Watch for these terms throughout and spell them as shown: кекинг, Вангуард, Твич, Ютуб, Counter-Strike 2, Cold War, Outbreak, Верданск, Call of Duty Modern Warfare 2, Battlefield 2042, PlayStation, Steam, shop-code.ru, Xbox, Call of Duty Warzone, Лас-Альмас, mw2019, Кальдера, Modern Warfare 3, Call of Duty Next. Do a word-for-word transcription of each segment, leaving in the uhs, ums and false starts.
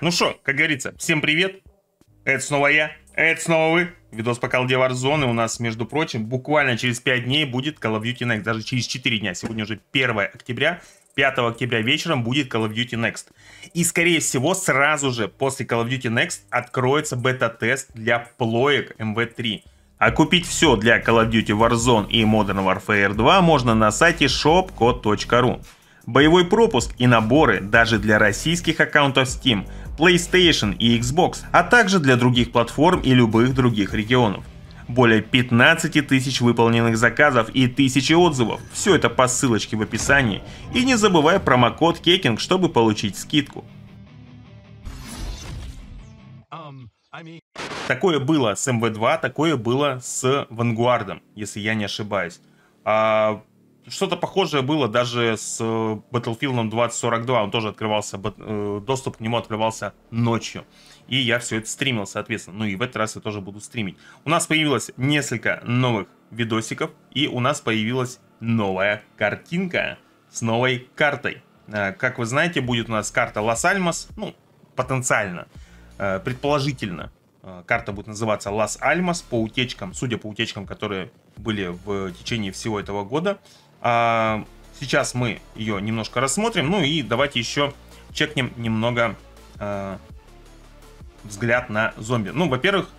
Так, ну что, как говорится, всем привет. Это снова я, это снова вы. Видос по Call of Duty Warzone. У нас, между прочим, буквально через пять дней будет Call of Duty Next. Даже через четыре дня. Сегодня уже первое октября. пятого октября вечером будет Call of Duty Next. И, скорее всего, сразу же после Call of Duty Next откроется бета-тест для плоек эм вэ три. А купить все для Call of Duty Warzone и Modern Warfare два можно на сайте шоп код точка ру. Боевой пропуск и наборы даже для российских аккаунтов Steam, PlayStation и Xbox, а также для других платформ и любых других регионов. Более пятнадцати тысяч выполненных заказов и тысячи отзывов. Все это по ссылочке в описании. И не забывай промокод кекинг, чтобы получить скидку. Um, I mean... Такое было с эм вэ два, такое было с Вангуардом, если я не ошибаюсь. А... Что-то похожее было даже с Battlefield двадцать сорок два, он тоже открывался, доступ к нему открывался ночью. И я все это стримил, соответственно. Ну и в этот раз я тоже буду стримить. У нас появилось несколько новых видосиков, и у нас появилась новая картинка с новой картой. Как вы знаете, будет у нас карта Лас-Альмас, ну, потенциально, предположительно. Карта будет называться Лас-Альмас по утечкам, судя по утечкам, которые были в течение всего этого года. А сейчас мы ее немножко рассмотрим. Ну и давайте еще чекнем немного э, взгляд на зомби. Ну, во-первых,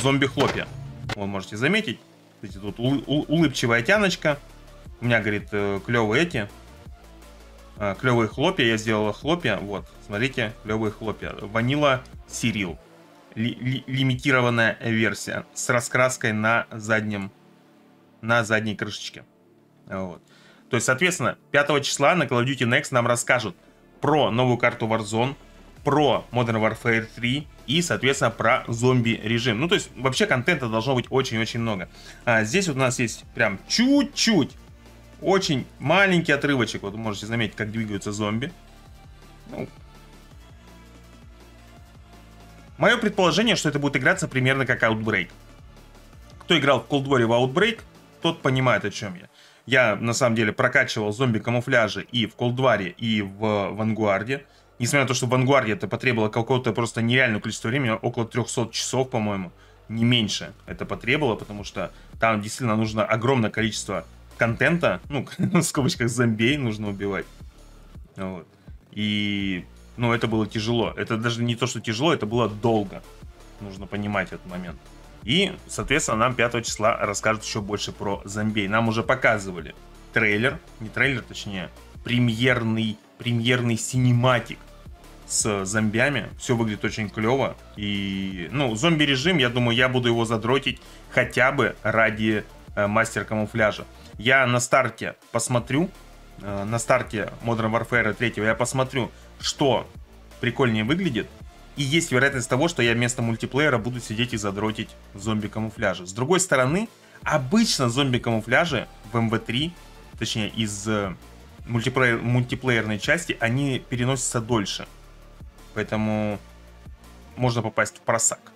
зомби-хлопья. Вы можете заметить. Видите, тут улыбчивая тяночка. У меня, говорит, клевые эти. Э, клевые хлопья. Я сделала хлопья. Вот, смотрите, клевые хлопья. Ванила Сирил. Лимитированная версия. С раскраской на заднем, на задней крышечке. Вот. То есть, соответственно, пятого числа на Call of Duty Next нам расскажут про новую карту Warzone, про Modern Warfare три и, соответственно, про зомби-режим. Ну, то есть, вообще контента должно быть очень-очень много. А здесь вот у нас есть прям чуть-чуть, очень маленький отрывочек. Вот вы можете заметить, как двигаются зомби. Ну. Мое предположение, что это будет играться примерно как Outbreak. Кто играл в Cold War в Outbreak, тот понимает, о чем я. Я, на самом деле, прокачивал зомби-камуфляжи и в Cold War, и в Вангуарде. Несмотря на то, что в Вангуарде это потребовало какого-то просто нереального количества времени, около трёхсот часов, по-моему, не меньше это потребовало, потому что там действительно нужно огромное количество контента, ну, в скобочках зомби нужно убивать. Вот. И, ну, это было тяжело. Это даже не то, что тяжело, это было долго. Нужно понимать этот момент. И, соответственно, нам пятого числа расскажут еще больше про зомби. Нам уже показывали трейлер, не трейлер, точнее, премьерный, премьерный синематик с зомбями. Все выглядит очень клево. И, ну, зомби-режим, я думаю, я буду его задротить хотя бы ради э, мастер-камуфляжа. Я на старте посмотрю, э, на старте Modern Warfare три я посмотрю, что прикольнее выглядит. И есть вероятность того, что я вместо мультиплеера буду сидеть и задротить зомби-камуфляжи. С другой стороны, обычно зомби-камуфляжи в эм вэ три, точнее из мультиплеер, мультиплеерной части, они переносятся дольше. Поэтому можно попасть в просак.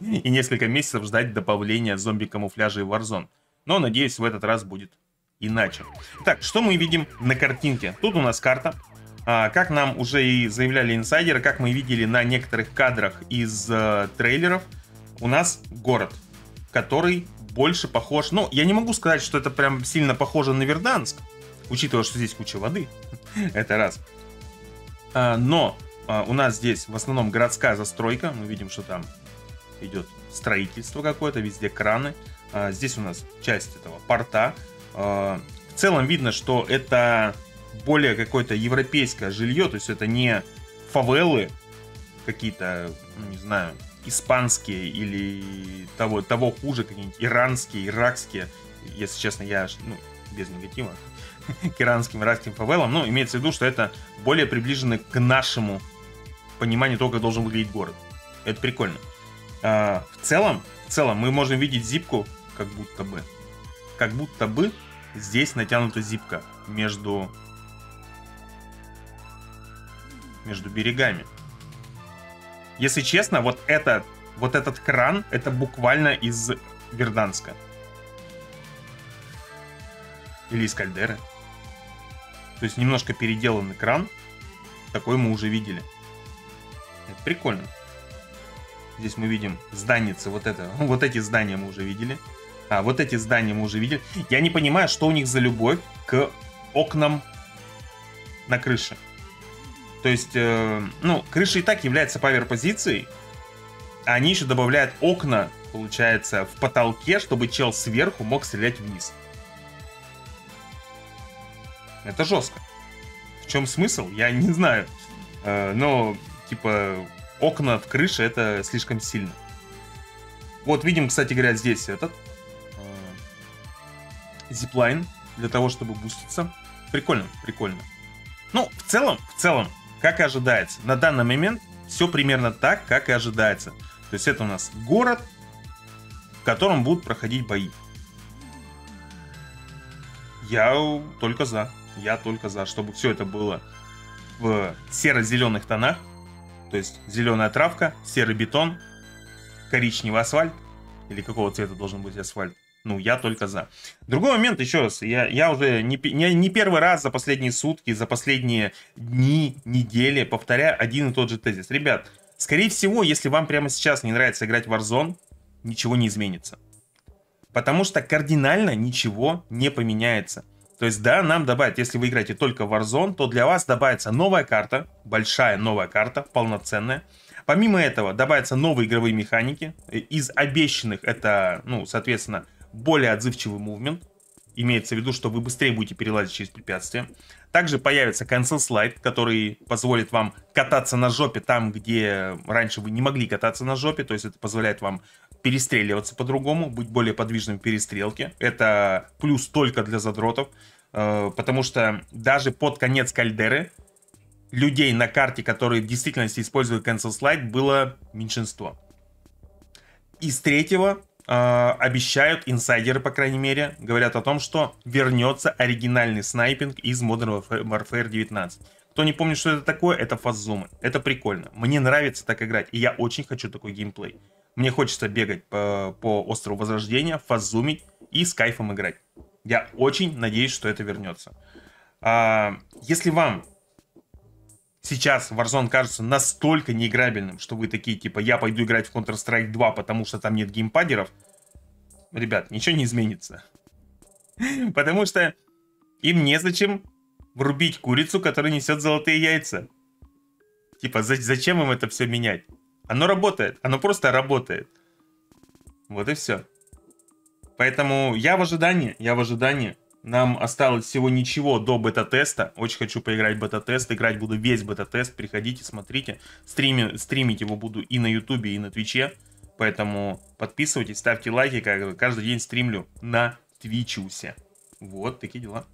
И несколько месяцев ждать добавления зомби-камуфляжей в Warzone. Но, надеюсь, в этот раз будет иначе. Так, что мы видим на картинке? Тут у нас карта. Как нам уже и заявляли инсайдеры, как мы видели на некоторых кадрах из э, трейлеров, у нас город, который больше похож... Ну, я не могу сказать, что это прям сильно похоже на Верданск, учитывая, что здесь куча воды, это раз. А, но а, у нас здесь в основном городская застройка, мы видим, что там идет строительство какое-то, везде краны. А, здесь у нас часть этого порта. А, в целом видно, что это... более какое-то европейское жилье, то есть это не фавелы какие-то, ну, не знаю, испанские или того, того хуже, какие-нибудь иранские, иракские, если честно, я, ну, без негатива, к иранским, иракским фавелам, но имеется в виду, что это более приближены к нашему пониманию того, как должен выглядеть город. Это прикольно. А, в целом, в целом мы можем видеть зипку, как будто бы, как будто бы здесь натянута зипка между... между берегами. Если честно, вот, это, вот этот кран, это буквально из Верданска. Или из Кальдеры. То есть немножко переделанный кран. Такой мы уже видели. Это прикольно. Здесь мы видим зданицы, вот это, вот эти здания мы уже видели. А, вот эти здания мы уже видели. Я не понимаю, что у них за любовь к окнам на крыше. То есть, э, ну, крыша и так является павер-позицией. А они еще добавляют окна, получается, в потолке, чтобы чел сверху мог стрелять вниз. Это жестко. В чем смысл? Я не знаю. Э, но, типа, окна в крыше — это слишком сильно. Вот, видим, кстати говоря, здесь этот зиплайн для того, чтобы буститься. Прикольно, прикольно. Ну, в целом, в целом, как и ожидается. На данный момент все примерно так, как и ожидается. То есть это у нас город, в котором будут проходить бои. Я только за. Я только за, чтобы все это было в серо-зеленых тонах. То есть зеленая травка, серый бетон, коричневый асфальт. Или какого цвета должен быть асфальт? Ну, я только за. Другой момент, еще раз, я, я уже не, не, не первый раз за последние сутки, за последние дни, недели повторяю один и тот же тезис. Ребят, скорее всего, если вам прямо сейчас не нравится играть в Warzone, ничего не изменится. Потому что кардинально ничего не поменяется. То есть, да, нам добавят, если вы играете только в Warzone, то для вас добавится новая карта, большая новая карта, полноценная. Помимо этого, добавятся новые игровые механики. Из обещанных это, ну, соответственно, более отзывчивый мувмент. Имеется в виду, что вы быстрее будете перелазить через препятствия. Также появится cancel slide, который позволит вам кататься на жопе там, где раньше вы не могли кататься на жопе. То есть это позволяет вам перестреливаться по-другому, быть более подвижным в перестрелке. Это плюс только для задротов, потому что даже под конец Кальдеры людей на карте, которые в действительности используют cancel slide, было меньшинство. Из третьего... обещают инсайдеры, по крайней мере, говорят о том, что вернется оригинальный снайпинг из Modern Warfare девятнадцать. Кто не помнит, что это такое, это фаззумы. Это прикольно. Мне нравится так играть, и я очень хочу такой геймплей. Мне хочется бегать по, по острову Возрождения, фаззумить и с кайфом играть. Я очень надеюсь, что это вернется. А, если вам сейчас Warzone кажется настолько неиграбельным, что вы такие, типа, я пойду играть в Counter-Strike два, потому что там нет геймпадеров. Ребят, ничего не изменится. Потому что им незачем врубить курицу, которая несет золотые яйца. Типа, зачем им это все менять? Оно работает, оно просто работает. Вот и все. Поэтому я в ожидании, я в ожидании. Нам осталось всего ничего до бета-теста. Очень хочу поиграть в бета-тест. Играть буду весь бета-тест. Приходите, смотрите. Стрими, стримить его буду и на Ютубе, и на Твиче. Поэтому подписывайтесь, ставьте лайки. Каждый день стримлю на Твичусе. Вот такие дела.